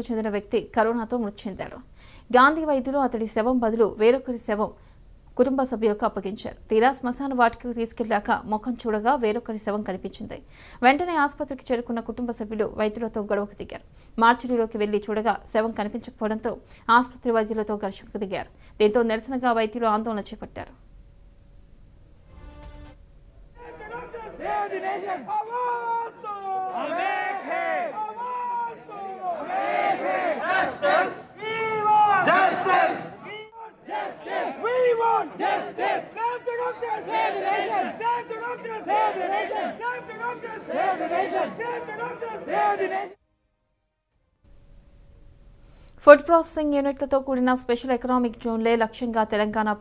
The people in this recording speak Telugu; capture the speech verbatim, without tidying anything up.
కు చెందిన వ్యక్తి కరోనాతో మృతి చెందారు. గాంధీ వైద్యులు అతడి శవం బదులు వేరొకరి శవం కుటుంబ సభ్యులకు అప్పగించారు. తీరా శ్మశాన వాటికకు తీసుకెళ్లాక ముఖం చూడగా వేరొకరి శవం కనిపించింది. వెంటనే ఆసుపత్రికి చేరుకున్న కుటుంబ సభ్యులు వైద్యులతో గొడవకు దిగారు. మార్చురీలోకి వెళ్లి చూడగా శవం కనిపించకపోవడంతో ఆసుపత్రి వైద్యులతో ఘర్షణకు దిగారు. దీంతో నిరసనగా వైద్యులు ఆందోళన చేపట్టారు. Food processing unit to Kurina special economic zone lay Lakshanga Telangana.